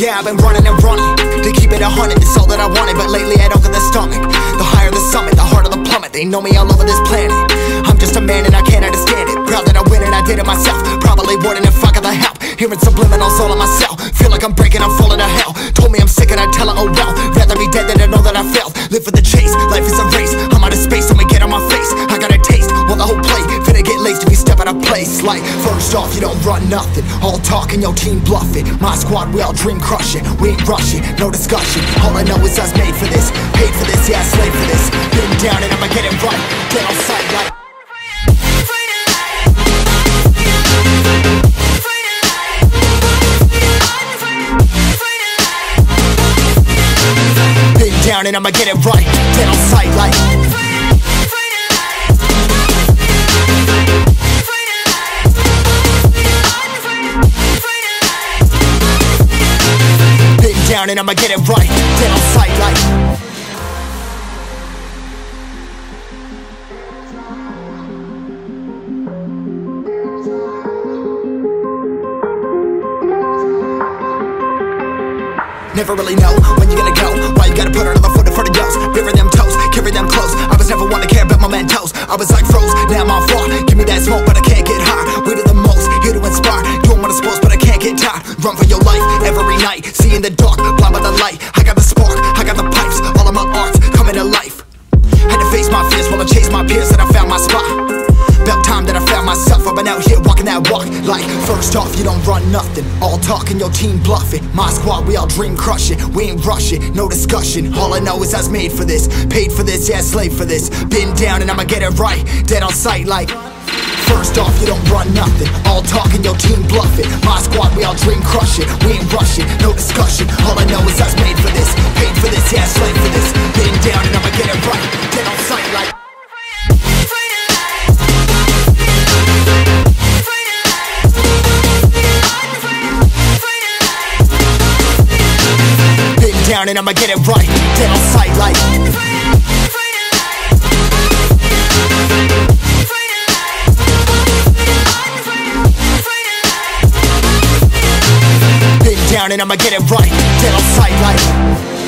Yeah, I've been running and running to keep it 100. It's all that I wanted, but lately I don't get the stomach. The higher the summit, the harder the plummet. They know me all over this planet. I'm just a man and I can't understand it. Proud that I win and I did it myself. Probably wouldn't if I got the help. Hearing subliminals all in my cell. Feel like I'm breaking, I'm falling to hell. Told me I'm sick and I tell her, oh well. Rather be dead than to know that I failed. Live for the chase, life is a race. I'm out of space, I'ma get on my face. I got a taste, well the whole plate. Finna get laced if you step out of place. Like, first off, you don't run nothing. All talk and your team bluff it. My squad, we all dream crush it. We ain't rushing, no discussion. All I know is I was made for this. Paid for this, yeah, I slaved for this. Been down and I'ma get it right. Get on sight like down and I'ma get it right, dead on sight like been down and I'ma get it right, dead on sight like. Never really know when you're gonna go. Why you gotta put another foot in front of yours? Bury them toes, carry them close. I was never one to care about my man toes. I was like froze, now I'm on floor. Give me that smoke, but I can't get high. We do the most, here to inspire. Doing what I'm supposed, but I can't get tired. Run for your life every night. See in the dark, blind by the light. I got the spark, I got the pipes. All of my arts coming to life. Had to face my fears while I chased my peers, and I found my spot. About time that I found myself. I've been out here walking that walk. Like, first off, you don't run nothing. All talk and your team bluff it. My squad, we all dream crush it. We ain't rush it, no discussion. All I know is I was made for this. Paid for this, yeah, slave for this. Been down and I'ma get it right. Dead on sight like. First off, you don't run nothing. All talk and your team bluff it. My squad, we all dream crush it. We ain't rush it, no discussion. All I know is I was made for this. Paid for this, yeah, slave for this. Been down and I'ma get it right. Dead on sight like. Down and I'ma get it right, dead on sight like. Been down and I'ma get it right, dead on sight like.